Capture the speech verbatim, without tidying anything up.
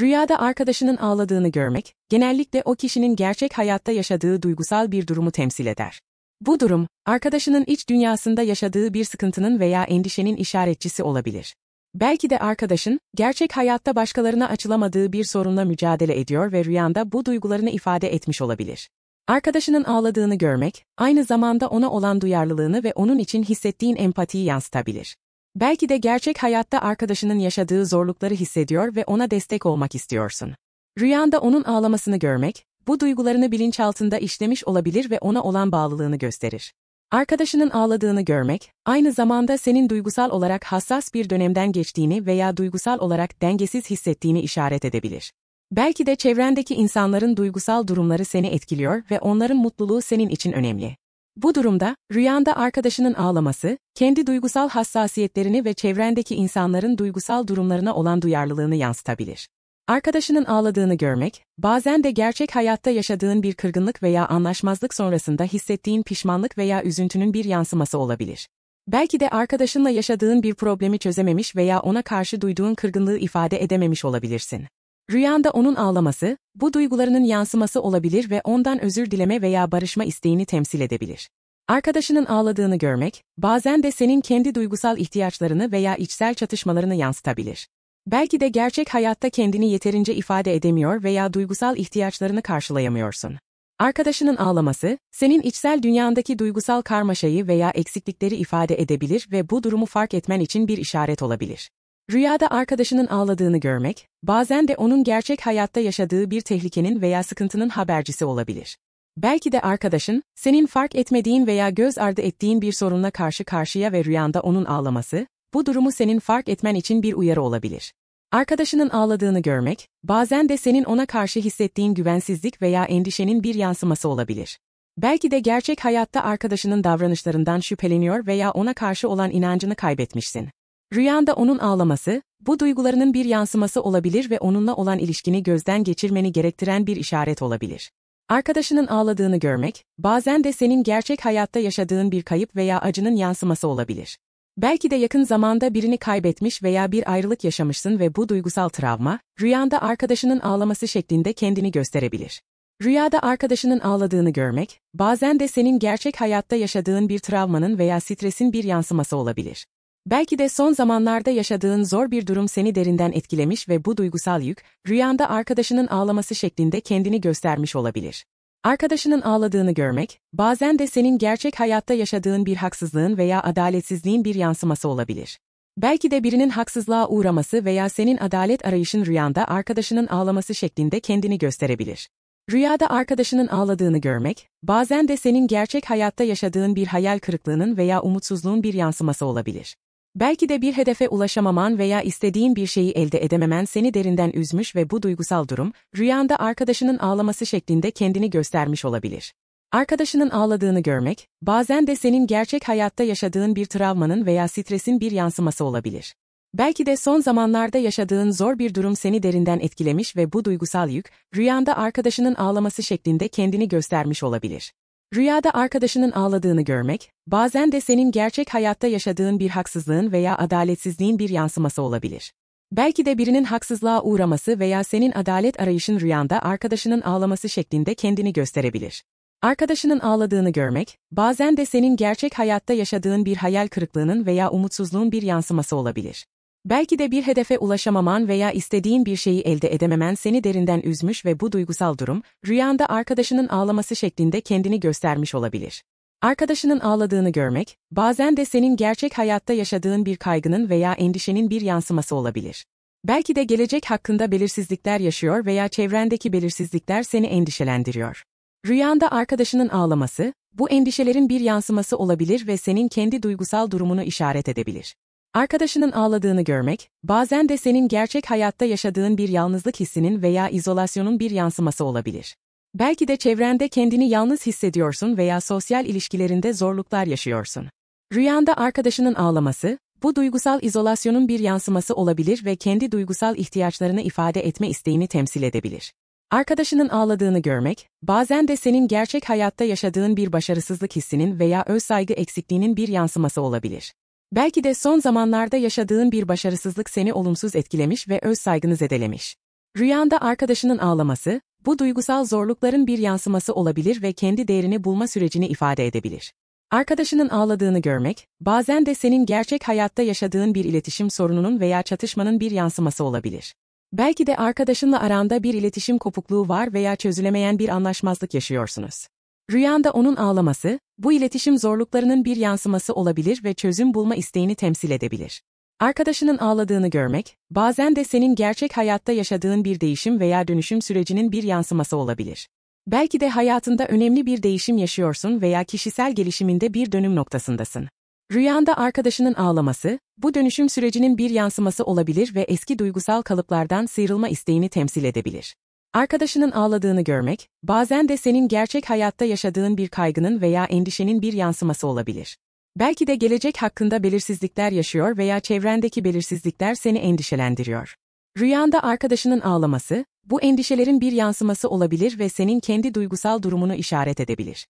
Rüyada arkadaşının ağladığını görmek, genellikle o kişinin gerçek hayatta yaşadığı duygusal bir durumu temsil eder. Bu durum, arkadaşının iç dünyasında yaşadığı bir sıkıntının veya endişenin işaretçisi olabilir. Belki de arkadaşın, gerçek hayatta başkalarına açılamadığı bir sorunla mücadele ediyor ve rüyanda bu duygularını ifade etmiş olabilir. Arkadaşının ağladığını görmek, aynı zamanda ona olan duyarlılığını ve onun için hissettiğin empatiyi yansıtabilir. Belki de gerçek hayatta arkadaşının yaşadığı zorlukları hissediyor ve ona destek olmak istiyorsun. Rüyanda onun ağlamasını görmek, bu duygularını bilinçaltında işlemiş olabilir ve ona olan bağlılığını gösterir. Arkadaşının ağladığını görmek, aynı zamanda senin duygusal olarak hassas bir dönemden geçtiğini veya duygusal olarak dengesiz hissettiğini işaret edebilir. Belki de çevrendeki insanların duygusal durumları seni etkiliyor ve onların mutluluğu senin için önemli. Bu durumda, rüyanda arkadaşının ağlaması, kendi duygusal hassasiyetlerini ve çevrendeki insanların duygusal durumlarına olan duyarlılığını yansıtabilir. Arkadaşının ağladığını görmek, bazen de gerçek hayatta yaşadığın bir kırgınlık veya anlaşmazlık sonrasında hissettiğin pişmanlık veya üzüntünün bir yansıması olabilir. Belki de arkadaşınla yaşadığın bir problemi çözememiş veya ona karşı duyduğun kırgınlığı ifade edememiş olabilirsin. Rüyanda onun ağlaması, bu duygularının yansıması olabilir ve ondan özür dileme veya barışma isteğini temsil edebilir. Arkadaşının ağladığını görmek, bazen de senin kendi duygusal ihtiyaçlarını veya içsel çatışmalarını yansıtabilir. Belki de gerçek hayatta kendini yeterince ifade edemiyor veya duygusal ihtiyaçlarını karşılayamıyorsun. Arkadaşının ağlaması, senin içsel dünyandaki duygusal karmaşayı veya eksiklikleri ifade edebilir ve bu durumu fark etmen için bir işaret olabilir. Rüyada arkadaşının ağladığını görmek, bazen de onun gerçek hayatta yaşadığı bir tehlikenin veya sıkıntının habercisi olabilir. Belki de arkadaşın, senin fark etmediğin veya göz ardı ettiğin bir sorunla karşı karşıya ve rüyanda onun ağlaması, bu durumu senin fark etmen için bir uyarı olabilir. Arkadaşının ağladığını görmek, bazen de senin ona karşı hissettiğin güvensizlik veya endişenin bir yansıması olabilir. Belki de gerçek hayatta arkadaşının davranışlarından şüpheleniyor veya ona karşı olan inancını kaybetmişsin. Rüyanda onun ağlaması, bu duygularının bir yansıması olabilir ve onunla olan ilişkini gözden geçirmeni gerektiren bir işaret olabilir. Arkadaşının ağladığını görmek, bazen de senin gerçek hayatta yaşadığın bir kayıp veya acının yansıması olabilir. Belki de yakın zamanda birini kaybetmiş veya bir ayrılık yaşamışsın ve bu duygusal travma, rüyanda arkadaşının ağlaması şeklinde kendini gösterebilir. Rüyada arkadaşının ağladığını görmek, bazen de senin gerçek hayatta yaşadığın bir travmanın veya stresin bir yansıması olabilir. Belki de son zamanlarda yaşadığın zor bir durum seni derinden etkilemiş ve bu duygusal yük, rüyanda arkadaşının ağlaması şeklinde kendini göstermiş olabilir. Arkadaşının ağladığını görmek, bazen de senin gerçek hayatta yaşadığın bir haksızlığın veya adaletsizliğin bir yansıması olabilir. Belki de birinin haksızlığa uğraması veya senin adalet arayışın rüyanda arkadaşının ağlaması şeklinde kendini gösterebilir. Rüyada arkadaşının ağladığını görmek, bazen de senin gerçek hayatta yaşadığın bir hayal kırıklığının veya umutsuzluğun bir yansıması olabilir. Belki de bir hedefe ulaşamaman veya istediğin bir şeyi elde edememen seni derinden üzmüş ve bu duygusal durum, rüyanda arkadaşının ağlaması şeklinde kendini göstermiş olabilir. Arkadaşının ağladığını görmek, bazen de senin gerçek hayatta yaşadığın bir travmanın veya stresin bir yansıması olabilir. Belki de son zamanlarda yaşadığın zor bir durum seni derinden etkilemiş ve bu duygusal yük, rüyanda arkadaşının ağlaması şeklinde kendini göstermiş olabilir. Rüyada arkadaşının ağladığını görmek, bazen de senin gerçek hayatta yaşadığın bir haksızlığın veya adaletsizliğin bir yansıması olabilir. Belki de birinin haksızlığa uğraması veya senin adalet arayışın rüyanda arkadaşının ağlaması şeklinde kendini gösterebilir. Arkadaşının ağladığını görmek, bazen de senin gerçek hayatta yaşadığın bir hayal kırıklığının veya umutsuzluğun bir yansıması olabilir. Belki de bir hedefe ulaşamaman veya istediğin bir şeyi elde edememen seni derinden üzmüş ve bu duygusal durum, rüyanda arkadaşının ağlaması şeklinde kendini göstermiş olabilir. Arkadaşının ağladığını görmek, bazen de senin gerçek hayatta yaşadığın bir kaygının veya endişenin bir yansıması olabilir. Belki de gelecek hakkında belirsizlikler yaşıyor veya çevrendeki belirsizlikler seni endişelendiriyor. Rüyanda arkadaşının ağlaması, bu endişelerin bir yansıması olabilir ve senin kendi duygusal durumunu işaret edebilir. Arkadaşının ağladığını görmek, bazen de senin gerçek hayatta yaşadığın bir yalnızlık hissinin veya izolasyonun bir yansıması olabilir. Belki de çevrende kendini yalnız hissediyorsun veya sosyal ilişkilerinde zorluklar yaşıyorsun. Rüyanda arkadaşının ağlaması, bu duygusal izolasyonun bir yansıması olabilir ve kendi duygusal ihtiyaçlarını ifade etme isteğini temsil edebilir. Arkadaşının ağladığını görmek, bazen de senin gerçek hayatta yaşadığın bir başarısızlık hissinin veya özsaygı eksikliğinin bir yansıması olabilir. Belki de son zamanlarda yaşadığın bir başarısızlık seni olumsuz etkilemiş ve öz saygını zedelemiş. Rüyanda arkadaşının ağlaması, bu duygusal zorlukların bir yansıması olabilir ve kendi değerini bulma sürecini ifade edebilir. Arkadaşının ağladığını görmek, bazen de senin gerçek hayatta yaşadığın bir iletişim sorununun veya çatışmanın bir yansıması olabilir. Belki de arkadaşınla aranda bir iletişim kopukluğu var veya çözülemeyen bir anlaşmazlık yaşıyorsunuz. Rüyanda onun ağlaması, bu iletişim zorluklarının bir yansıması olabilir ve çözüm bulma isteğini temsil edebilir. Arkadaşının ağladığını görmek, bazen de senin gerçek hayatta yaşadığın bir değişim veya dönüşüm sürecinin bir yansıması olabilir. Belki de hayatında önemli bir değişim yaşıyorsun veya kişisel gelişiminde bir dönüm noktasındasın. Rüyanda arkadaşının ağlaması, bu dönüşüm sürecinin bir yansıması olabilir ve eski duygusal kalıplardan sıyrılma isteğini temsil edebilir. Arkadaşının ağladığını görmek, bazen de senin gerçek hayatta yaşadığın bir kaygının veya endişenin bir yansıması olabilir. Belki de gelecek hakkında belirsizlikler yaşıyor veya çevrendeki belirsizlikler seni endişelendiriyor. Rüyanda arkadaşının ağlaması, bu endişelerin bir yansıması olabilir ve senin kendi duygusal durumunu işaret edebilir.